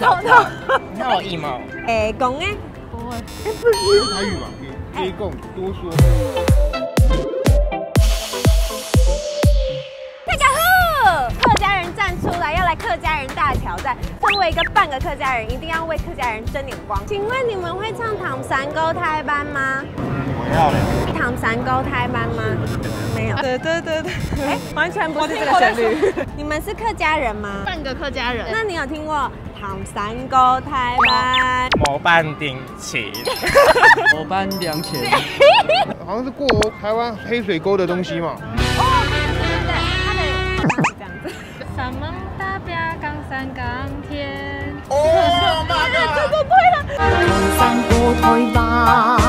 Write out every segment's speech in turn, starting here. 痛痛。你看我一毛。会讲诶？不会。用台语嘛，可以讲多说。大家好，客家人站出来，要来客家人大挑战。身为一个半个客家人，一定要为客家人争点光。请问你们会唱《唐山沟胎班》吗？ 唐山沟胎班吗？没有。对，哎，完全不是这个旋律。你们是客家人吗？半个客家人。那你有听过唐山沟胎班？某半丁钱，某半两钱。好像是过台湾黑水沟的东西嘛。哦，对，它的这样子。什么代表冈山港天？哦，对了。唐山沟胎班。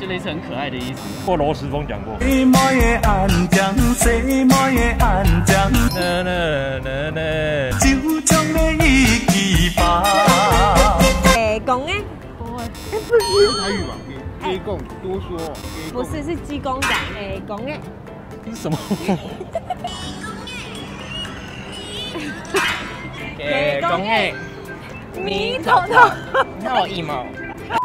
就类似很可爱的意思。或罗时丰讲过。会讲诶？不会。用台语吧，鸡公多说。不是，是鸡公讲。会讲诶？这是什么？鸡公诶？米桶桶。你看我一毛。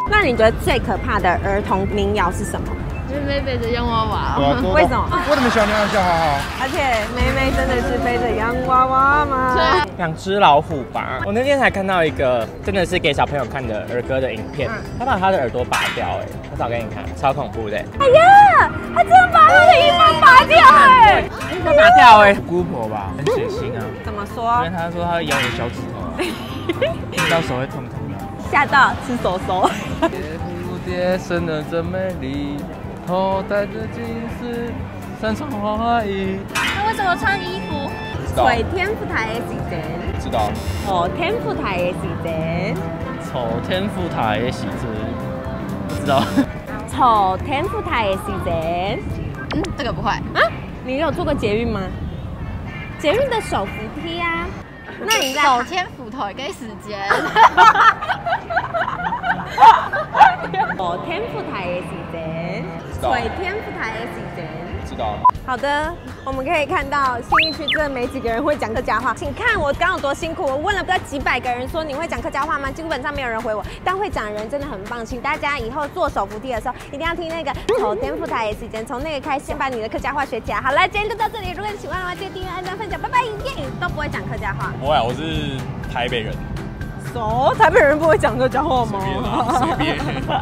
那你觉得最可怕的儿童民谣是什么？妹妹背着洋娃娃。为什么？为什么小鸟笑哈哈？而且妹妹真的是背着洋娃娃吗？两只老虎吧。我那天还看到一个真的是给小朋友看的儿歌的影片，他把他的耳朵拔掉，哎，我找给你看，超恐怖的。哎呀，他真的把他的一半拔掉，哎，一半拔掉，哎，姑婆吧，很血腥啊。怎么说？因为他说他咬你小指头，到手会痛痛。 吓到吃手手。蝴蝶生得真美丽，头戴着金丝，身穿花衣。那为什么穿衣服？水天妇台的时阵。知道。哦，天妇台的时阵。丑天妇台的时阵。不知道。丑天妇台的时阵。嗯，这个不会啊？你有坐过捷运吗？捷运的手扶梯啊。 那你在手牵斧头跟时间，手牵斧头的时间，水牵斧头的时间，知道。好的，我们可以看到信义区真的没几个人会讲客家话，请看我刚有多辛苦，我问了不知道几百个人说你会讲客家话吗？基本上没有人回我，但会讲的人真的很棒，请大家以后坐手扶梯的时候一定要听那个手牵斧头的时间，从那个开始先把你的客家话学起来。好了，今天就到这里，如果你喜欢的话，记得订阅、按赞、分享，拜拜。耶，都不会讲客家话。 不会，我是台北人。熟，台北人不会讲客家话吗？随便。